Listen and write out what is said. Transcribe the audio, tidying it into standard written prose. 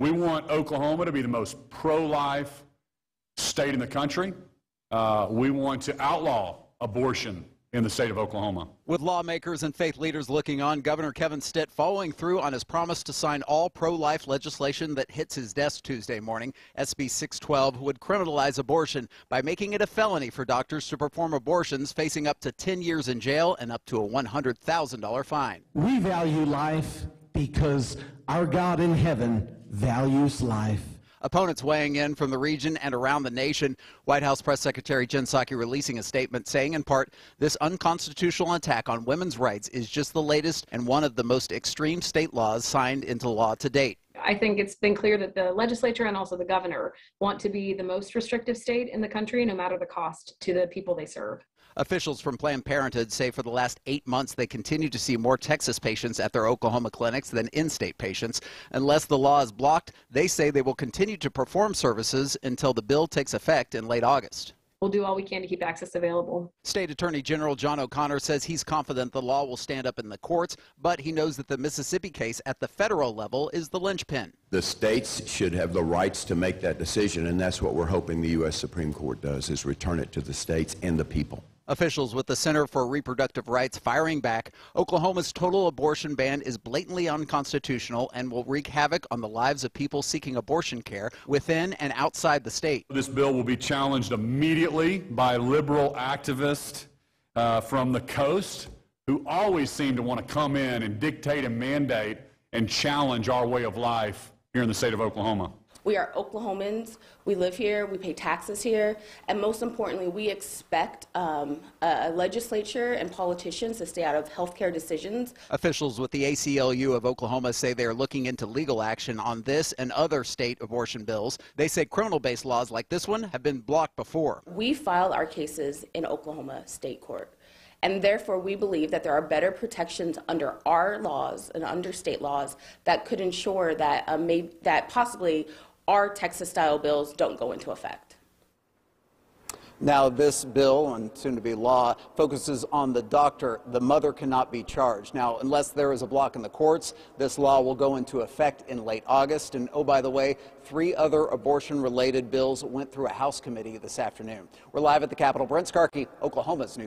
We want Oklahoma to be the most pro-life state in the country. We want to outlaw abortion in the state of Oklahoma. With lawmakers and faith leaders looking on, Governor Kevin Stitt following through on his promise to sign all pro-life legislation that hits his desk Tuesday morning. SB 612 would criminalize abortion by making it a felony for doctors to perform abortions, facing up to 10 years in jail and up to a $100,000 fine. We value life because our God in heaven values life. Opponents weighing in from the region and around the nation. White House Press Secretary Jen Psaki releasing a statement saying, in part, this unconstitutional attack on women's rights is just the latest and one of the most extreme state laws signed into law to date. I think it's been clear that the legislature and also the governor want to be the most restrictive state in the country, no matter the cost to the people they serve. Officials from Planned Parenthood say for the last 8 months they continue to see more Texas patients at their Oklahoma clinics than in-state patients. Unless the law is blocked, they say they will continue to perform services until the bill takes effect in late August. We'll do all we can to keep access available. State Attorney General John O'Connor says he's confident the law will stand up in the courts, but he knows that the Mississippi case at the federal level is the linchpin. The states should have the rights to make that decision, and that's what we're hoping the U.S. Supreme Court does, is return it to the states and the people. Officials with the Center for Reproductive Rights firing back. Oklahoma's total abortion ban is blatantly unconstitutional and will wreak havoc on the lives of people seeking abortion care within and outside the state. This bill will be challenged immediately by liberal activists from the coast who always seem to want to come in and dictate and mandate and challenge our way of life here in the state of Oklahoma. We are Oklahomans, we live here, we pay taxes here, and most importantly, we expect a legislature and politicians to stay out of health care decisions. Officials with the ACLU of Oklahoma say they are looking into legal action on this and other state abortion bills. They say criminal-based laws like this one have been blocked before. We file our cases in Oklahoma State Court, and therefore we believe that there are better protections under our laws and under state laws that could ensure that, possibly our Texas-style bills don't go into effect. Now, this bill, and soon to be law, focuses on the doctor. The mother cannot be charged. Now, unless there is a block in the courts, this law will go into effect in late August. And, oh, by the way, 3 other abortion-related bills went through a House committee this afternoon. We're live at the Capitol. Brent Scarky, Oklahoma's News.